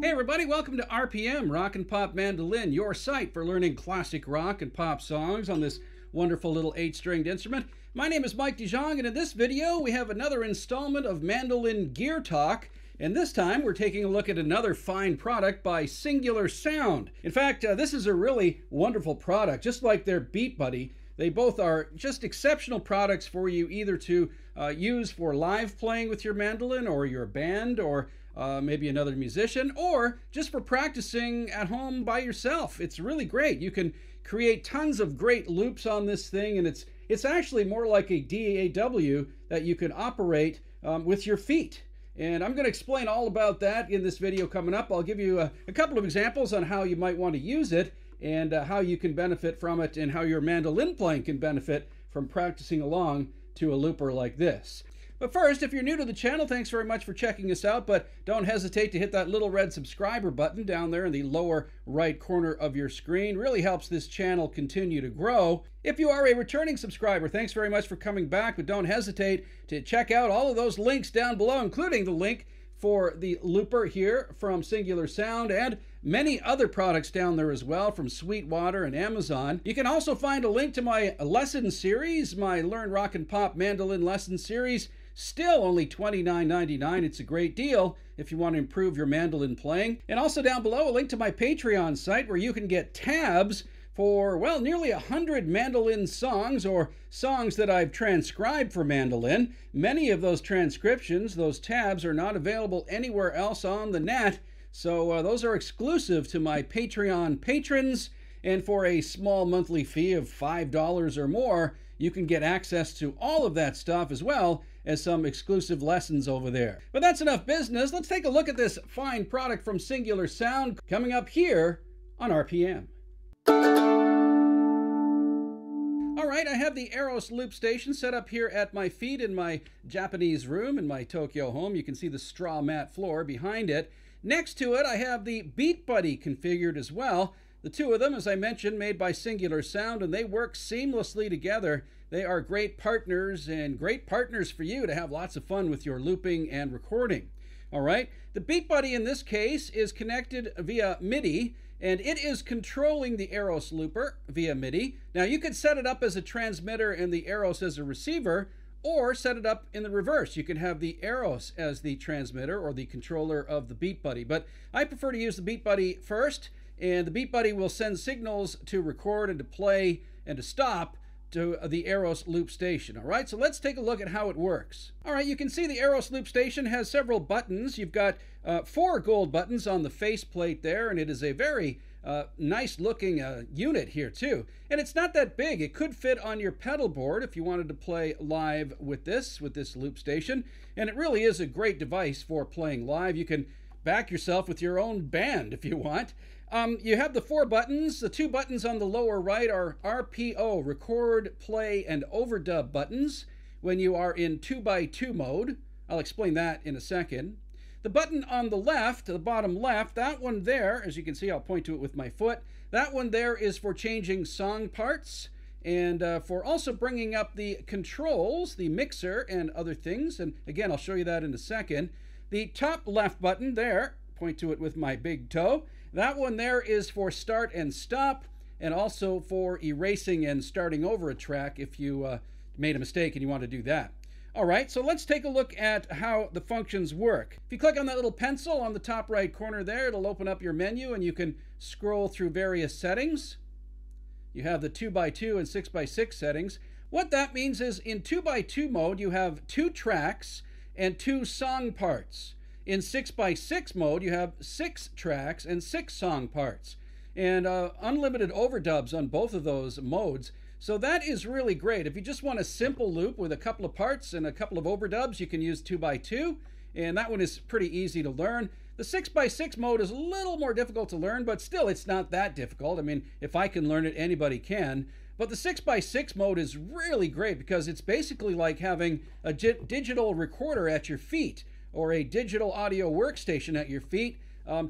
Hey everybody, welcome to RPM, Rock and Pop Mandolin, your site for learning classic rock and pop songs on this wonderful little 8-stringed instrument. My name is Mike DeJong, and in this video we have another installment of Mandolin Gear Talk, and this time we're taking a look at another fine product by Singular Sound. In fact, this is a really wonderful product, just like their Beat Buddy. They both are just exceptional products for you either to use for live playing with your mandolin or your band or maybe another musician, or just for practicing at home by yourself. It's really great. You can create tons of great loops on this thing, and it's actually more like a DAW that you can operate with your feet. And I'm going to explain all about that in this video coming up. I'll give you a couple of examples on how you might want to use it, and how you can benefit from it, and how your mandolin playing can benefit from practicing along to a looper like this. But first, if you're new to the channel, thanks very much for checking us out, but don't hesitate to hit that little red subscriber button down there in the lower right corner of your screen. Really helps this channel continue to grow. If you are a returning subscriber, thanks very much for coming back, but don't hesitate to check out all of those links down below, including the link for the looper here from Singular Sound and many other products down there as well from Sweetwater and Amazon. You can also find a link to my lesson series, my Learn Rock and Pop Mandolin lesson series, still only $29.99. It's a great deal if you want to improve your mandolin playing. And also down below, a link to my Patreon site where you can get tabs for, well, nearly 100 mandolin songs, or songs that I've transcribed for mandolin. Many of those transcriptions, those tabs, are not available anywhere else on the net, so those are exclusive to my Patreon patrons, and for a small monthly fee of $5 or more, you can get access to all of that stuff as well as some exclusive lessons over there. But that's enough business. Let's take a look at this fine product from Singular Sound coming up here on RPM. I have the Aeros Loop Station set up here at my feet in my Japanese room in my Tokyo home. You can see the straw mat floor behind it. Next to it, I have the Beat Buddy configured as well. The two of them, as I mentioned, made by Singular Sound, and they work seamlessly together. They are great partners, and great partners for you to have lots of fun with your looping and recording. All right, the Beat Buddy in this case is connected via MIDI, and it is controlling the Aeros looper via MIDI. Now, you could set it up as a transmitter and the Aeros as a receiver, or set it up in the reverse. You could have the Aeros as the transmitter or the controller of the Beat Buddy, but I prefer to use the Beat Buddy first, and the Beat Buddy will send signals to record and to play and to stop to the Aeros Loop Station. All right, so let's take a look at how it works. All right, you can see the Aeros Loop Station has several buttons. You've got 4 gold buttons on the faceplate there, and it is a very nice looking unit here too. And it's not that big. It could fit on your pedal board if you wanted to play live with this loop station. And it really is a great device for playing live. You can back yourself with your own band if you want. You have the 4 buttons. The 2 buttons on the lower right are RPO, record, play, and overdub buttons when you are in 2x2 mode. I'll explain that in a second. The button on the left, the bottom left, that one there, as you can see, I'll point to it with my foot. That one there is for changing song parts and for also bringing up the controls, the mixer, and other things. And again, I'll show you that in a second. The top left button there, point to it with my big toe. That one there is for start and stop, and also for erasing and starting over a track if you made a mistake and you want to do that. All right, so let's take a look at how the functions work. If you click on that little pencil on the top right corner there, it'll open up your menu and you can scroll through various settings. You have the 2x2 and 6x6 settings. What that means is in 2x2 mode, you have 2 tracks and 2 song parts. In 6x6 mode, you have 6 tracks and 6 song parts, and unlimited overdubs on both of those modes. So that is really great. If you just want a simple loop with a couple of parts and a couple of overdubs, you can use 2x2, and that one is pretty easy to learn. The 6x6 mode is a little more difficult to learn, but still, it's not that difficult. I mean, if I can learn it, anybody can. But the 6x6 mode is really great because it's basically like having a digital recorder at your feet, or a digital audio workstation at your feet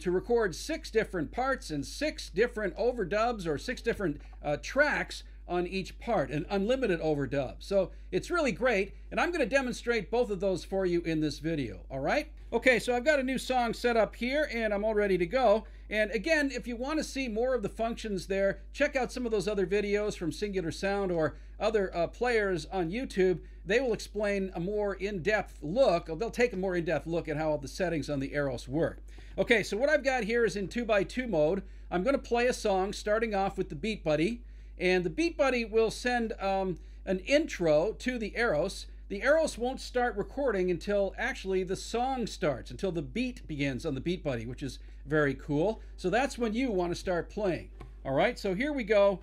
to record 6 different parts and 6 different overdubs or 6 different tracks on each part, an unlimited overdub. So it's really great, and I'm going to demonstrate both of those for you in this video, all right? Okay, so I've got a new song set up here, and I'm all ready to go. And again, if you want to see more of the functions there, check out some of those other videos from Singular Sound or other players on YouTube. They will explain a more in-depth look. They'll take a more in-depth look at how all the settings on the Aeros work. Okay, so what I've got here is in 2x2 mode. I'm going to play a song starting off with the Beat Buddy. And the Beat Buddy will send an intro to the Aeros. The Aeros won't start recording until actually the song starts, until the beat begins on the Beat Buddy, which is very cool. So that's when you want to start playing. All right, so here we go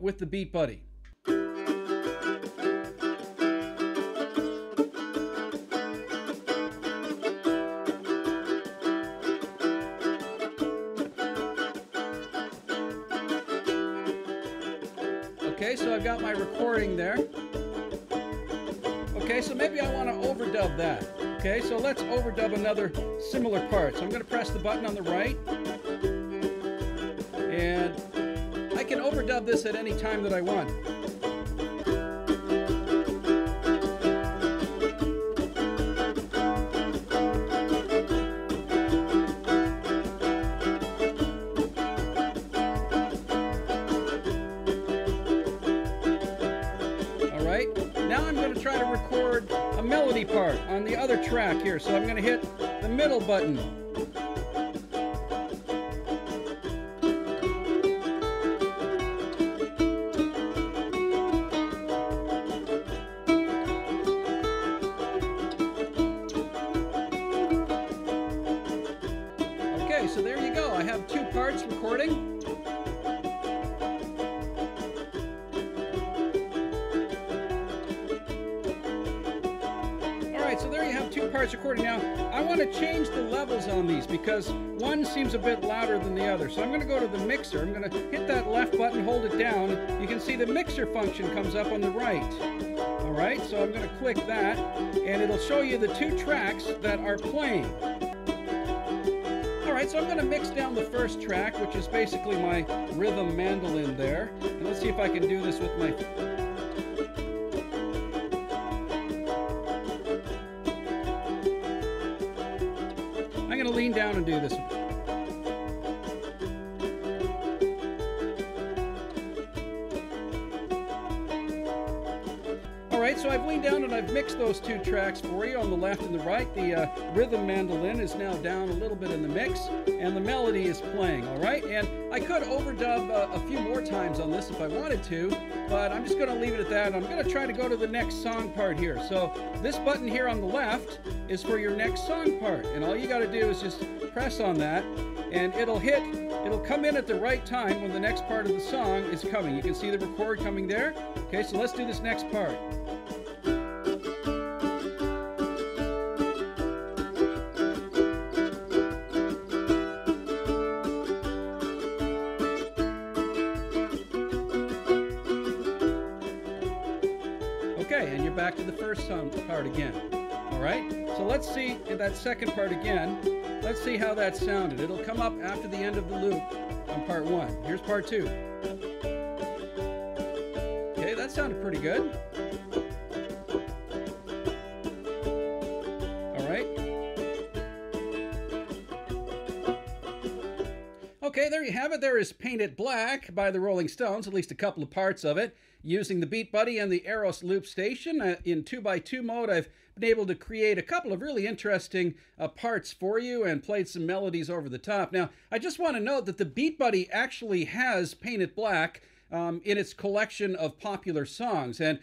with the Beat Buddy. Okay, so I've got my recording there. Okay, so maybe I want to overdub that. Okay, so let's overdub another similar part. So I'm going to press the button on the right. And I can overdub this at any time that I want. Part on the other track here, so I'm going to hit the middle button. Okay, so there you go. I have two parts recording. So there you have two parts recording. Now, I want to change the levels on these because one seems a bit louder than the other. So I'm going to go to the mixer. I'm going to hit that left button, hold it down. You can see the mixer function comes up on the right. All right, so I'm going to click that, and it'll show you the two tracks that are playing. All right, so I'm going to mix down the first track, which is basically my rhythm mandolin there. And let's see if I can do this with my... lean down and do this one. All right, so I've leaned down and I've mixed those two tracks for you on the left and the right. The rhythm mandolin is now down a little bit in the mix, and the melody is playing, all right? And I could overdub a few more times on this if I wanted to, but I'm just gonna leave it at that. I'm gonna try to go to the next song part here. So this button here on the left is for your next song part, and all you gotta do is just press on that, and it'll come in at the right time when the next part of the song is coming. You can see the record coming there. Okay, so let's do this next part. Okay, and you're back to the first song part again. All right, so let's see in that second part again. Let's see how that sounded. It'll come up after the end of the loop on part one. Here's part two. Okay, that sounded pretty good. All right. Okay, there you have it. There is Paint It Black by the Rolling Stones, at least a couple of parts of it. Using the Beat Buddy and the Aeros Loop Station in 2x2 mode, I've been able to create a couple of really interesting parts for you and played some melodies over the top. Now, I just want to note that the Beat Buddy actually has Paint It Black in its collection of popular songs. And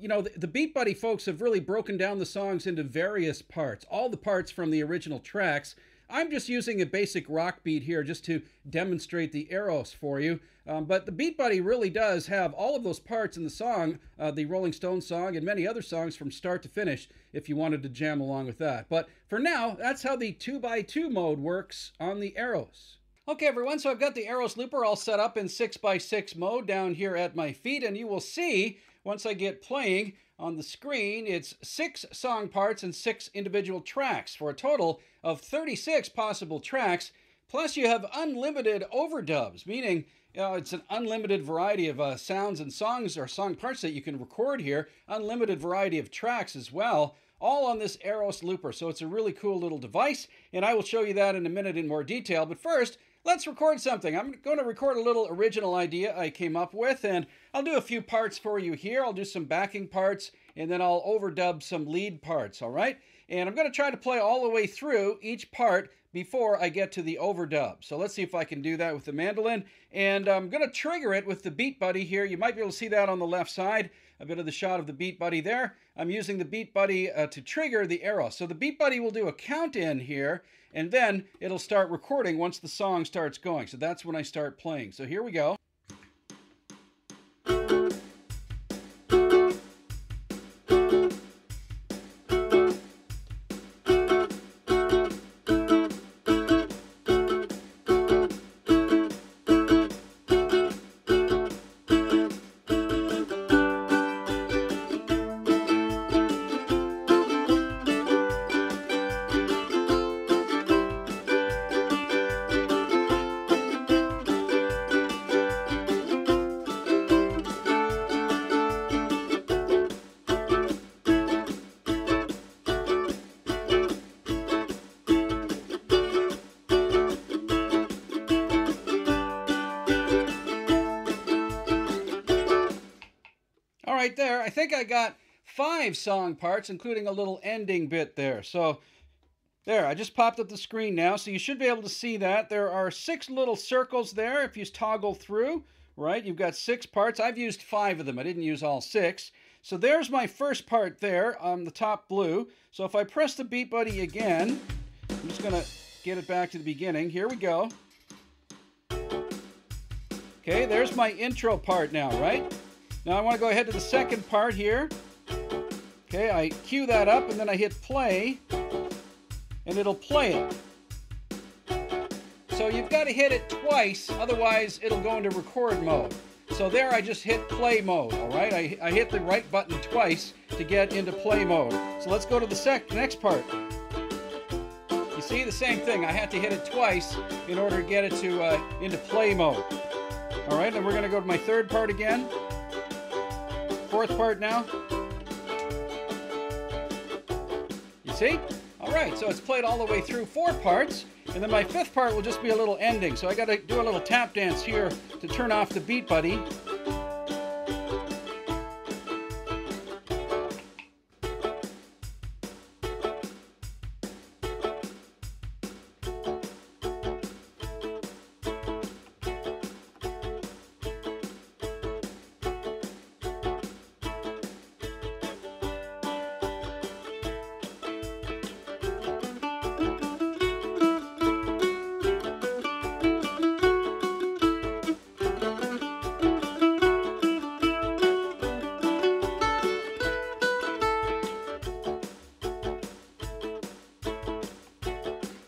you know, the Beat Buddy folks have really broken down the songs into various parts, all the parts from the original tracks. I'm just using a basic rock beat here just to demonstrate the Aeros for you. But the Beat Buddy really does have all of those parts in the song, the Rolling Stones song and many other songs from start to finish if you wanted to jam along with that. But for now, that's how the 2x2 mode works on the Aeros. Okay, everyone, so I've got the Aeros Looper all set up in 6x6 mode down here at my feet, and you will see once I get playing on the screen, it's 6 song parts and 6 individual tracks for a total of 36 possible tracks. Plus, you have unlimited overdubs, meaning it's an unlimited variety of sounds and songs or song parts that you can record here. Unlimited variety of tracks as well, all on this Aeros Looper. So it's a really cool little device, and I will show you that in a minute in more detail. But first, let's record something. I'm going to record a little original idea I came up with, and I'll do a few parts for you here. I'll do some backing parts, and then I'll overdub some lead parts, all right? And I'm going to try to play all the way through each part before I get to the overdub. So let's see if I can do that with the mandolin. And I'm going to trigger it with the Beat Buddy here. You might be able to see that on the left side, a bit of the shot of the Beat Buddy there. I'm using the Beat Buddy to trigger the Aeros. So the Beat Buddy will do a count in here, and then it'll start recording once the song starts going. So that's when I start playing. So here we go. Right there, I think I got 5 song parts, including a little ending bit there. So there, I just popped up the screen now, so you should be able to see that. There are 6 little circles there if you toggle through, right? You've got 6 parts. I've used 5 of them. I didn't use all 6. So there's my first part there on the top blue. So if I press the Beat Buddy again, I'm just going to get it back to the beginning. Here we go. Okay, there's my intro part now, right? Now I want to go ahead to the second part here. Okay, I cue that up and then I hit play, and it'll play it. So you've got to hit it twice, otherwise it'll go into record mode. So there I just hit play mode, all right? I hit the right button twice to get into play mode. So let's go to the next part. You see, the same thing. I had to hit it twice in order to get it to into play mode. All right, and we're going to go to my third part again. Fourth part now. You see? All right, so it's played all the way through 4 parts, and then my 5th part will just be a little ending. So I got to do a little tap dance here to turn off the Beat Buddy.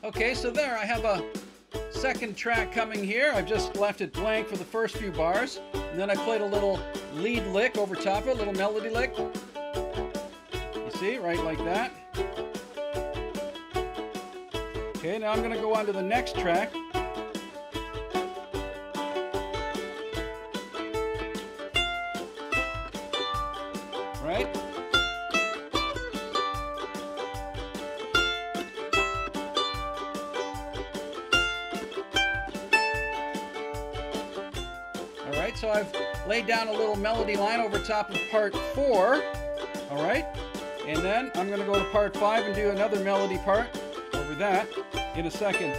Okay, so there I have a second track coming here. I've just left it blank for the first few bars, and then I played a little lead lick over top of it, a little melody lick. You see, right like that. Okay, now I'm going to go on to the next track. Right? So I've laid down a little melody line over top of part 4, all right? And then I'm going to go to part 5 and do another melody part over that in a second.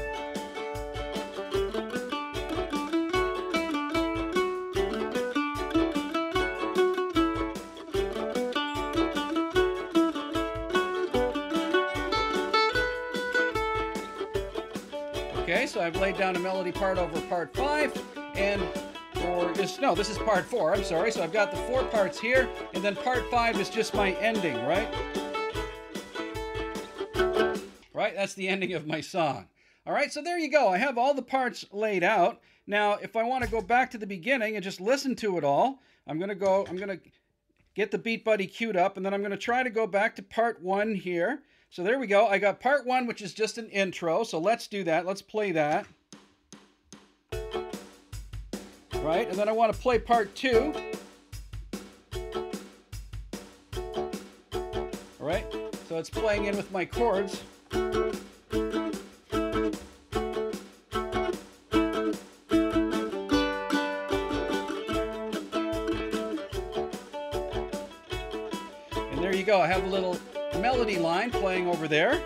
Okay, so I've laid down a melody part over part 5, and this is part 4, I'm sorry. So I've got the 4 parts here, and then part 5 is just my ending, right? Right, that's the ending of my song. All right, so there you go. I have all the parts laid out. Now, if I want to go back to the beginning and just listen to it all, I'm going to get the Beat Buddy queued up, and then I'm going to try to go back to part 1 here. So there we go. I got part 1, which is just an intro. So let's do that. Let's play that. right? And then I want to play part two. All right, so it's playing in with my chords. And there you go, I have a little melody line playing over there.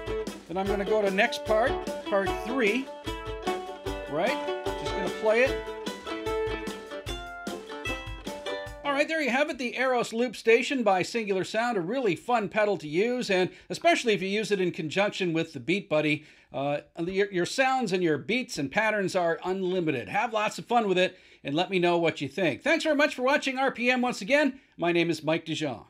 Then I'm going to go to next part, part three, right? Just going to play it. Alright, there you have it, the Aeros Loop Station by Singular Sound, a really fun pedal to use, and especially if you use it in conjunction with the Beat Buddy, your sounds and your beats and patterns are unlimited. Have lots of fun with it, and let me know what you think. Thanks very much for watching RPM once again. My name is Mike DeJong.